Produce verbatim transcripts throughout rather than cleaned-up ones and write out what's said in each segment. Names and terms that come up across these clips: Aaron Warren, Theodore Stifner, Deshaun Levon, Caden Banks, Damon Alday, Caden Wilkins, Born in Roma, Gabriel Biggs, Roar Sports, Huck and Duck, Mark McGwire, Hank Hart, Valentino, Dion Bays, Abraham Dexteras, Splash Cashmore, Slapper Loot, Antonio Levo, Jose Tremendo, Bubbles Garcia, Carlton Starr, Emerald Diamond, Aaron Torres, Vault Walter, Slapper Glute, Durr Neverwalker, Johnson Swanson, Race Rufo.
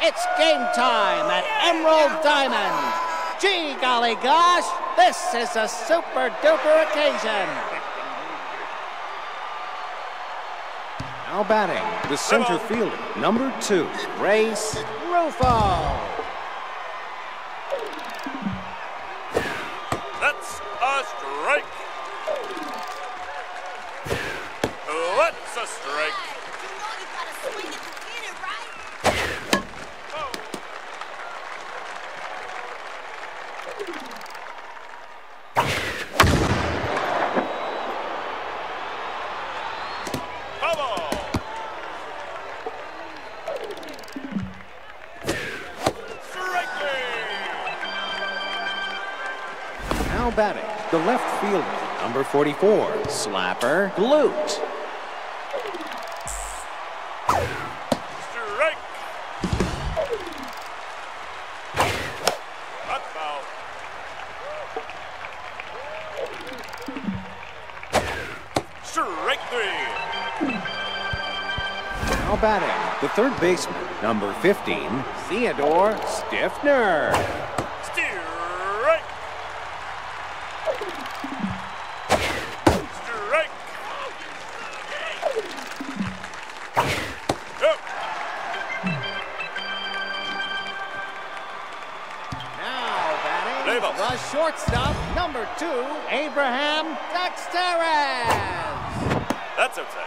It's game time at Emerald Diamond. Gee golly gosh, this is a super duper occasion. Now batting, the center fielder, number two, Race Rufo. That's a strike. That's a strike. Batting, the left fielder, number forty-four, Slapper Glute. Strike. Hot foul. Strike three. Now batting, the third baseman, number fifteen, Theodore Stifner. Shortstop, number two, Abraham Dexteras. That's upside.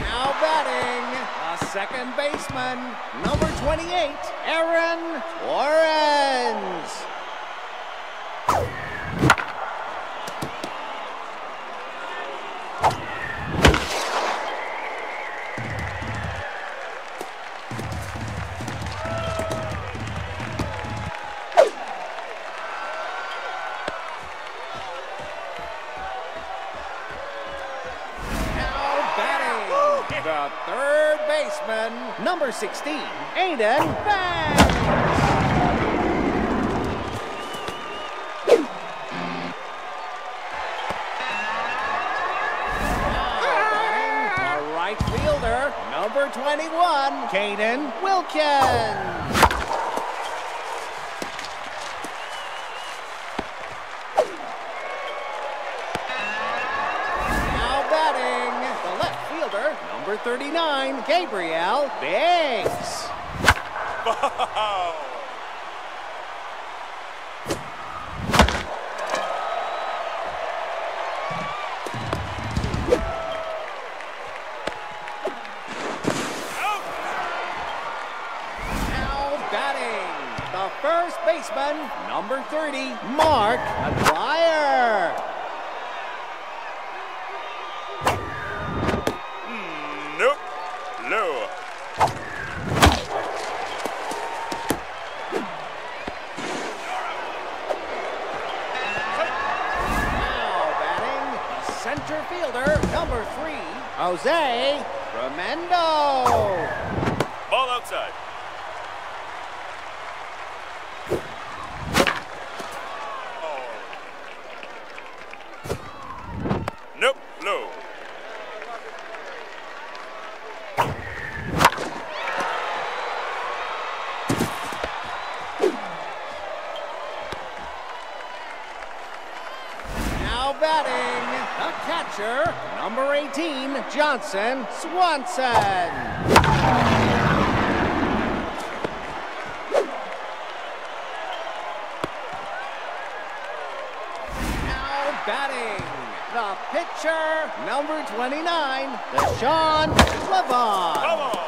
Now batting, the second baseman, number twenty-eight, Aaron Warren. Number sixteen, Caden Banks. Now the right fielder, number twenty-one, Caden Wilkins. thirty-nine, Gabriel Biggs. Wow. Now batting, the first baseman, number thirty, Mark McGwire. Number three, Jose Tremendo. Ball outside. Oh. Nope, low. Now batting, the catcher, number eighteen, Johnson Swanson. Now batting, the pitcher, number twenty-nine, Deshaun Levon. Come on.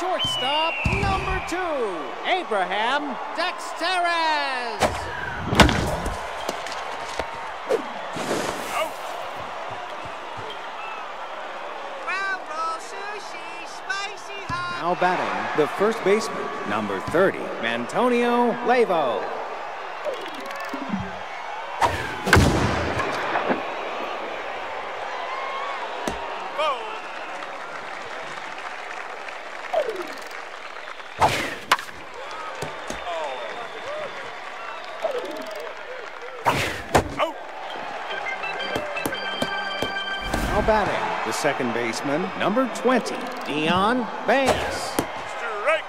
Shortstop, number two, Abraham Dexteras. Out. Now batting, the first baseman, number thirty, Antonio Levo. Batting the second baseman, number twenty, Dion Bays. Strike.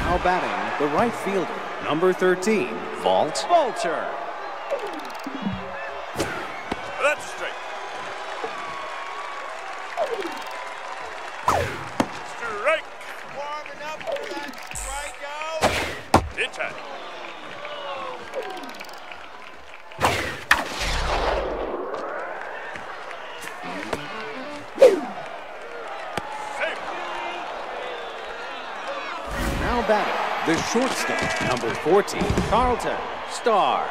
Now batting the right fielder, number thirteen, Vault Walter. The shortstop, number fourteen, Carlton Starr.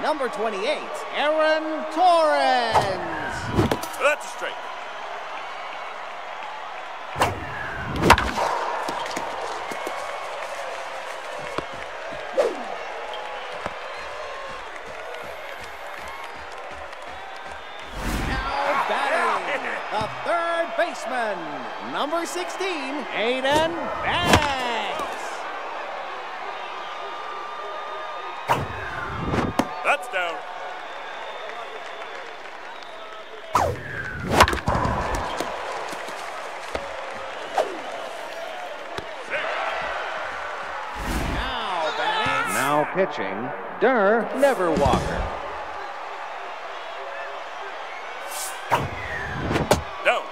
Number twenty-eight, Aaron Torres. That's a strike. Now batting the third baseman, number sixteen, Caden Banks. Pitching, Durr Neverwalker. No.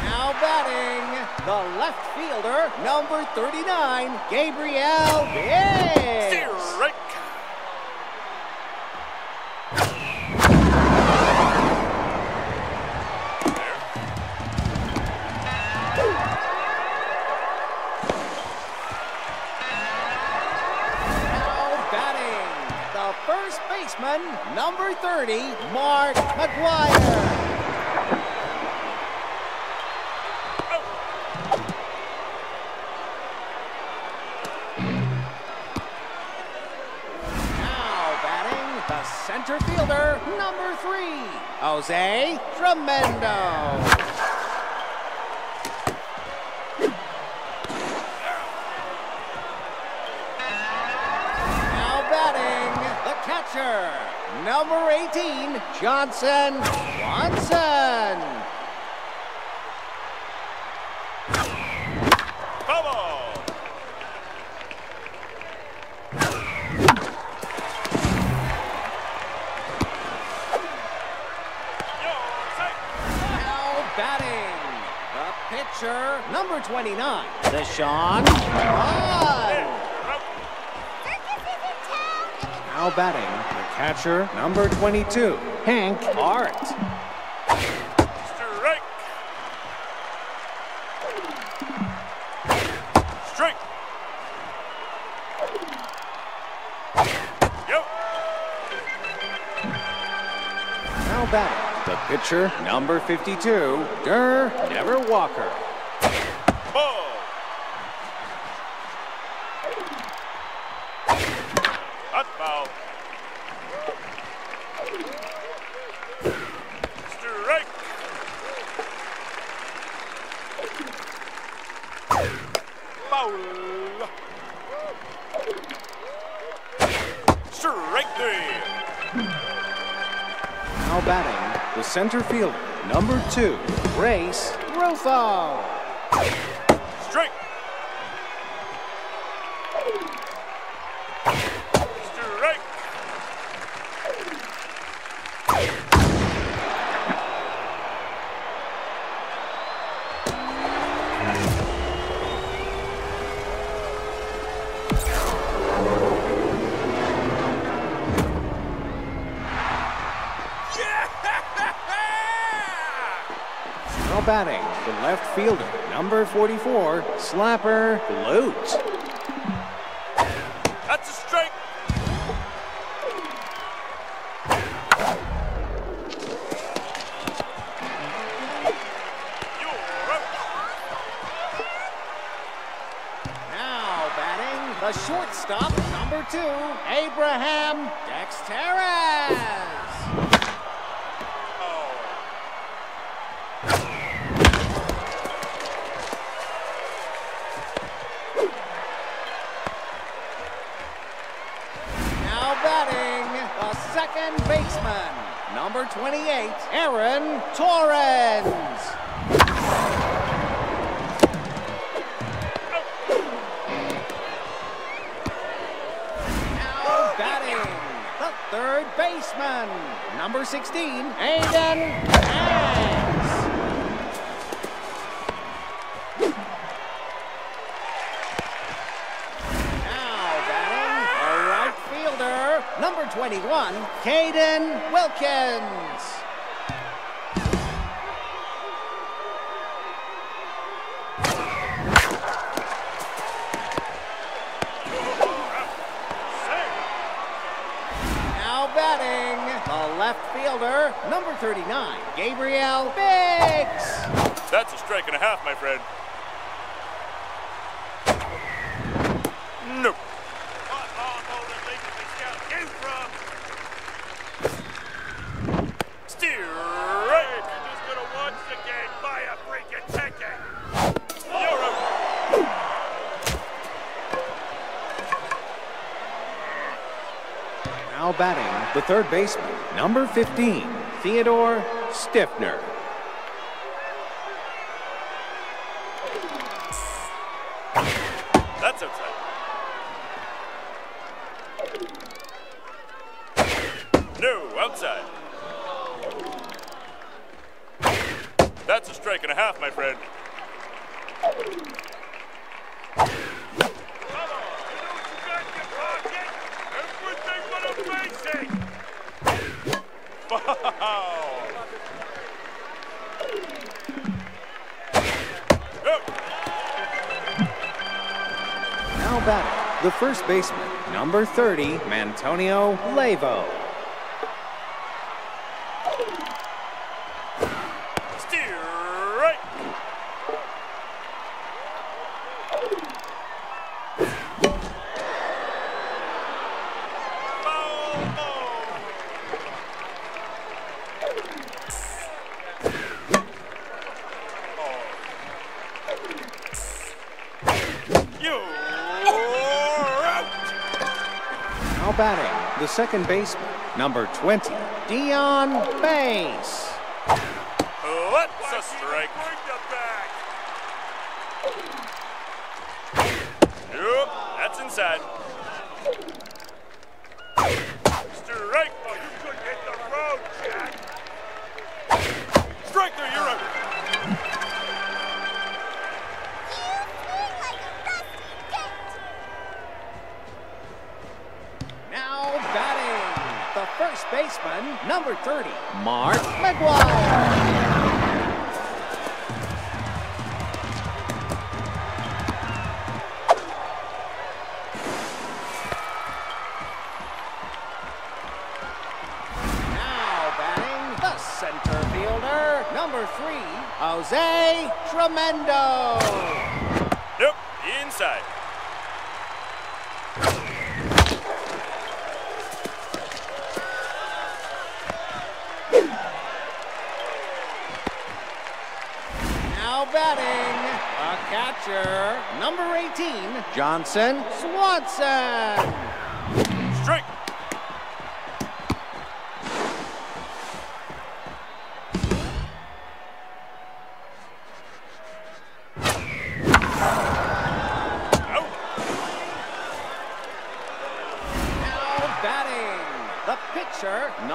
Now batting, the left fielder, number thirty-nine, Gabriel Biggs. Right. Number thirty, Mark McGwire. Oh. Now batting the center fielder, number three, Jose Tremendo. Number eighteen, Johnson Swanson. Bubble. Now batting the pitcher, number twenty-nine, Deshaun Levon. Now batting catcher, number twenty-two, Hank Hart. Strike. Strike. Yo. Now back, the pitcher, number fifty-two, Durr Neverwalker. Ball. center fielder, number two, Race Rufo. Strike. Strike. Now batting, the left fielder, number forty-four, Slapper Loot. Shortstop number two, Abraham Dexteras. Oh. Now batting, the second baseman, number twenty-eight, Aaron Torres. Third baseman, number sixteen, Caden Banks. Now batting the right fielder, number twenty-one, Caden Wilkins. Number thirty-nine, Gabriel Biggs. That's a strike and a half, my friend. Nope. Now batting, the third baseman, number fifteen, Theodore Stifner. That's outside. No, outside. That's a strike and a half, my friend. The first baseman, number thirty, Antonio Levo. Steer right. Batting the second baseman, number twenty, Dion Bays. What's a strike? Nope, that's inside. Strike! Oh, you could hit the road, Jack. Strike through your own. First baseman, number thirty, Mark McGwire. Now batting the center fielder, number three, Jose Tremendo. Nope, inside. Batting a catcher, number eighteen, Johnson Swanson. Strike.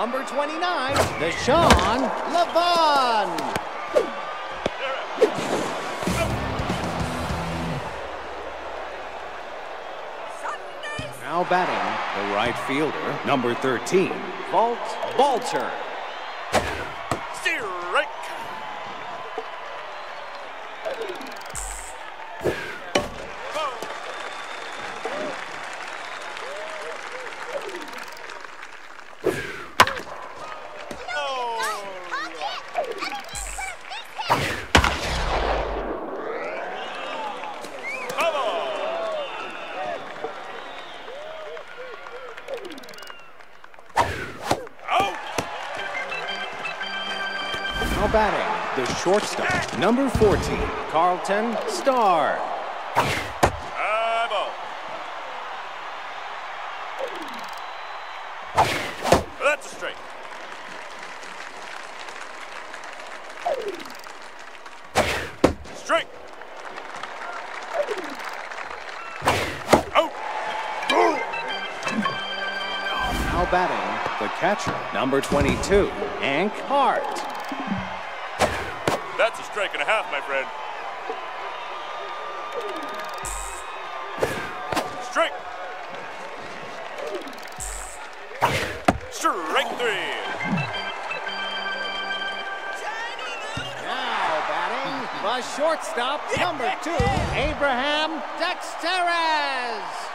number twenty-nine, Deshaun Levon. Now batting, the right fielder, number thirteen, Vault Walter. Batting, the shortstop, number fourteen, Carlton Starr. That's a strike. Strike. Out. Now batting, the catcher, number twenty-two, Hank Hart. That's a strike and a half, my friend. Strike. Strike three. Now batting, the shortstop, number two, Abraham Dexteras.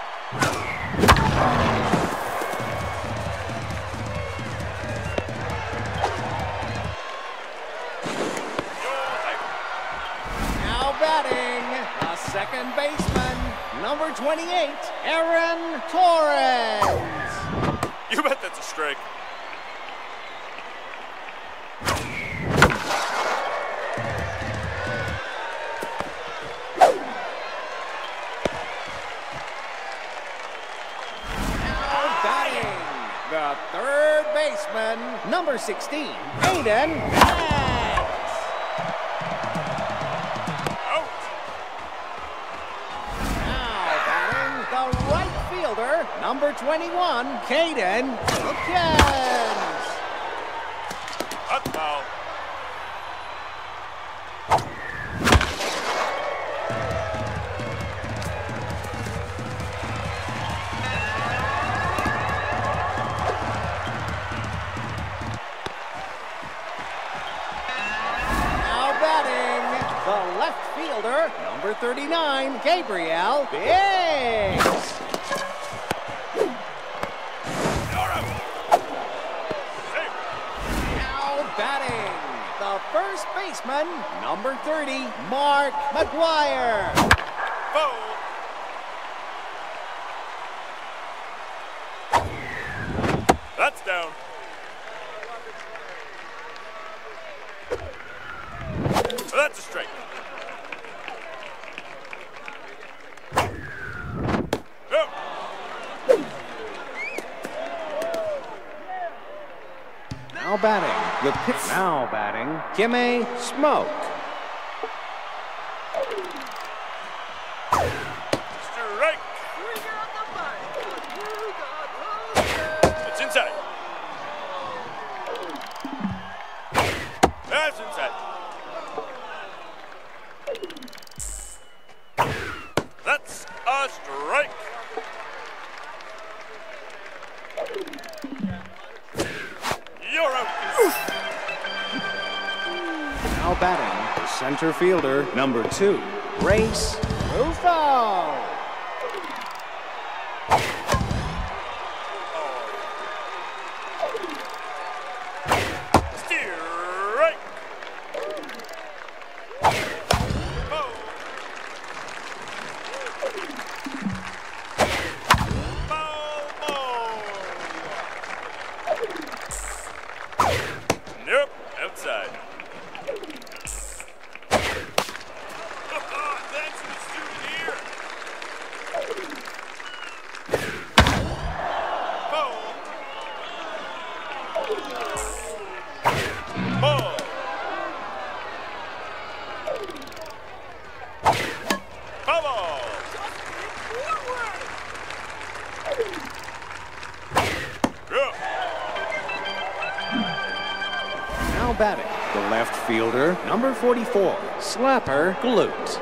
Second baseman, number twenty-eight, Aaron Torres. You bet that's a strike. Now batting, the third baseman, number sixteen, Caden. Number twenty-one, Caden Wilkins. Hot foul. Now batting, the left fielder, number thirty-nine, Gabriel Biggs. First baseman, number thirty, Mark McGwire. Whoa. That's down. That's a strike. Now batting. The pitch. Now batting, Kimmy Smoke. Strike. We got the bite. We got it's inside. That's inside. That's a strike. Now batting, the center fielder, number two, Race Rufo. Strike. Ball, ball. Nope, outside. infielder, number forty-four, Slapper Glute.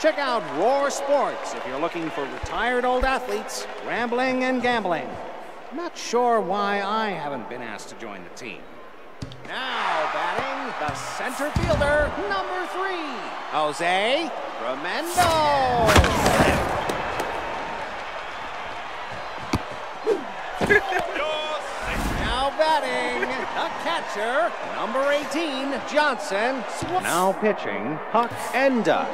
Check out Roar Sports if you're looking for retired old athletes, rambling and gambling. I'm not sure why I haven't been asked to join the team. Now batting the center fielder, number three, Jose Tremendo. Now batting the catcher, number eighteen, Johnson Swanson. Now pitching, Huck and Duck.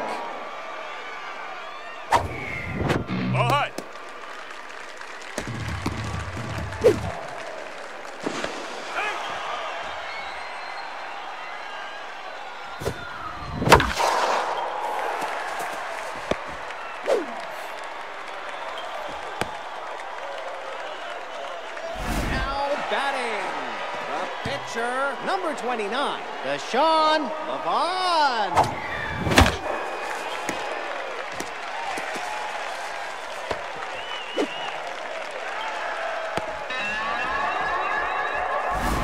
twenty-nine, Deshaun Levon.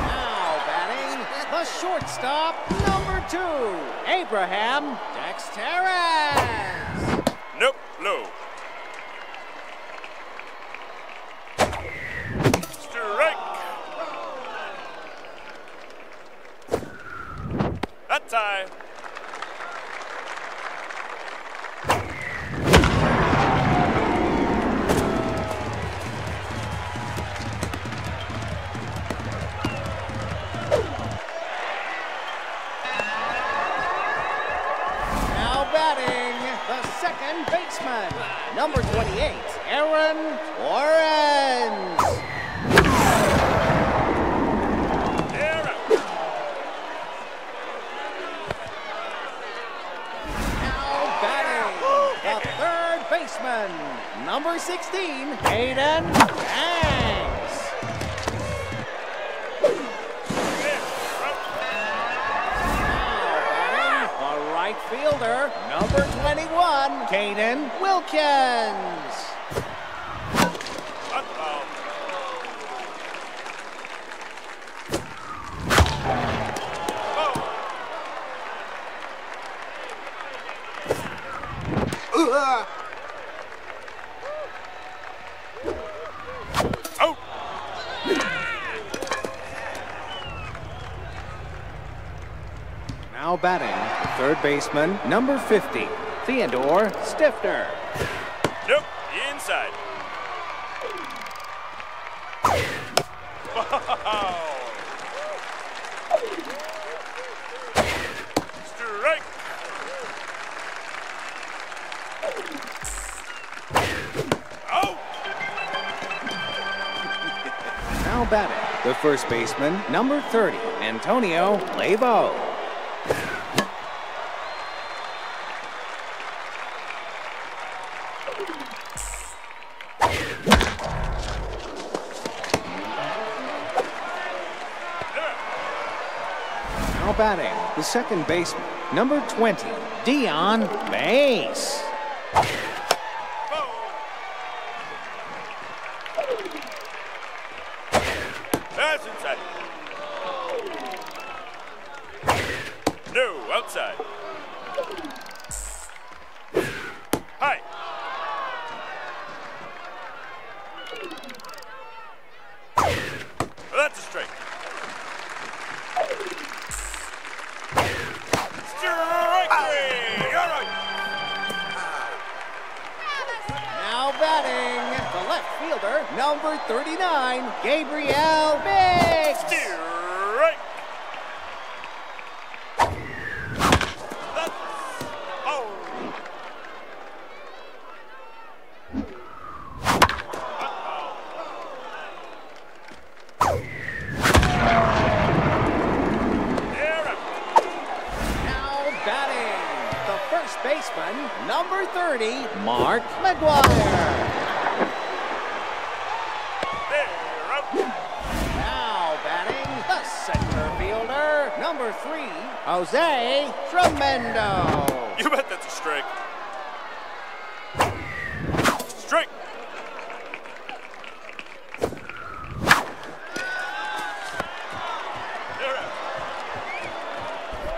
Now batting the shortstop, number two, Abraham Dexteras. Nope, low. Time. Now batting the second baseman, number twenty-eight, Aaron Warren. Number sixteen, Caden Banks. Now batting the right fielder, number twenty-one, Caden Wilkins. Now batting the third baseman, number fifty, Theodore Stifner. Nope, inside. Strike. Out. Now batting the first baseman, number thirty, Antonio Levo. Batting the second baseman, number twenty, Dion Bays. That's inside. No, outside. Hi. Well, that's a strike. Number thirty-nine, Gabriel Biggs. Strike. Oh. thirty, Mark McGwire. Now batting the center fielder, number three, Jose Tremendo. You bet that's a strike. Strike.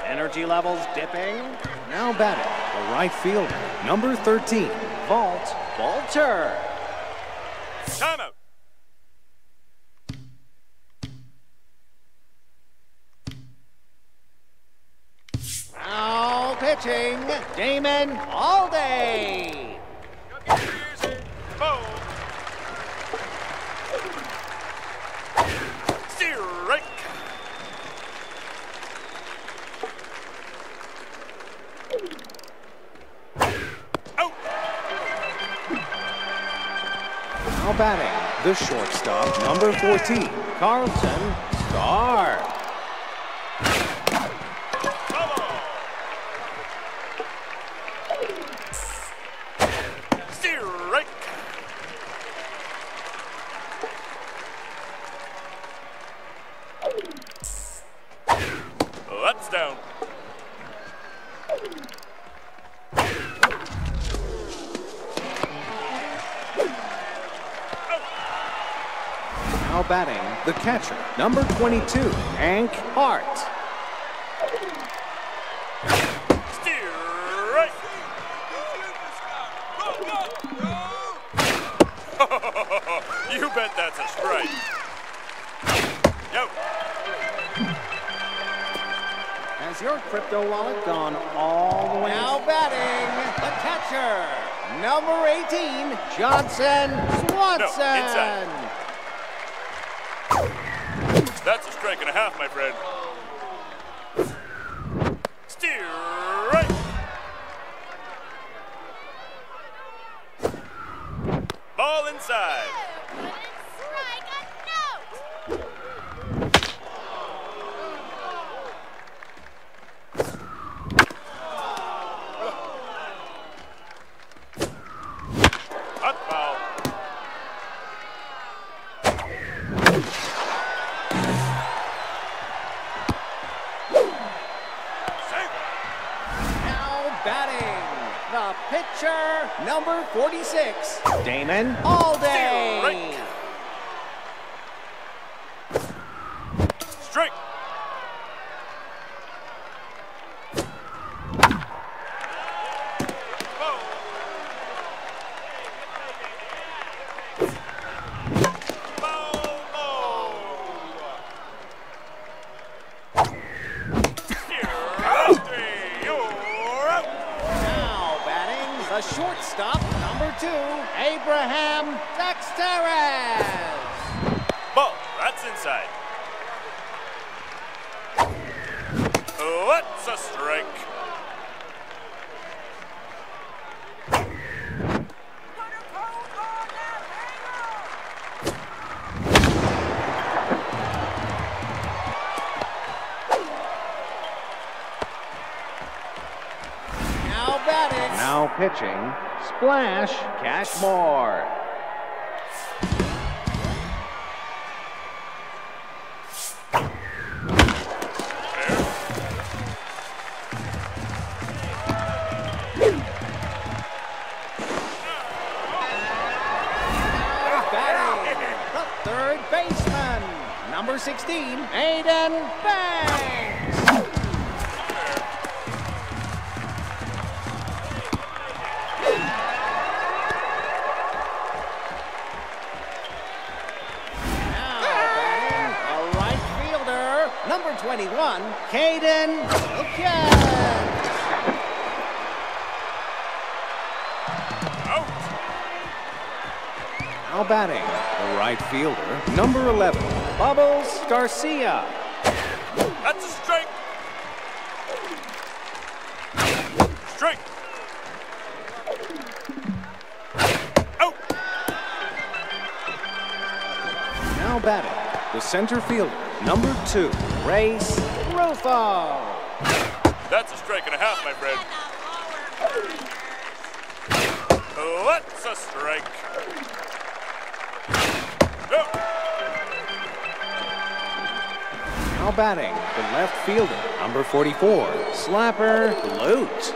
Energy levels dipping. Now batting the right fielder, number thirteen, Vault Walter. Timeout. Now pitching, Damon Alday. Batting the shortstop, number fourteen, Carlton Starr. Strike. That's down. Now batting the catcher, number twenty-two, Hank Hart. Steer right. You bet that's a strike. Yo. Has your crypto wallet gone all the way? Now batting the catcher, number eighteen, Johnson Swanson. No, inside. That's a strike and a half, my friend. Steer right. Ball inside. Number forty-six, Damon Alday. Strike. Shortstop number two, Abraham Dexteras. Ball, that's inside. That's a strike. Now batting. Now pitching, Splash Cashmore. Batting the third baseman, number sixteen, Caden Banks. twenty-one, Caden Wilkins. Out. Now batting the right fielder, number eleven, Bubbles Garcia. That's a strike. Strike. Out. Now batting the center fielder, number two, Race Rufo. That's a strike and a half, my friend. That's a strike. No. Now batting, the left fielder, number forty-four, Slapper Loot.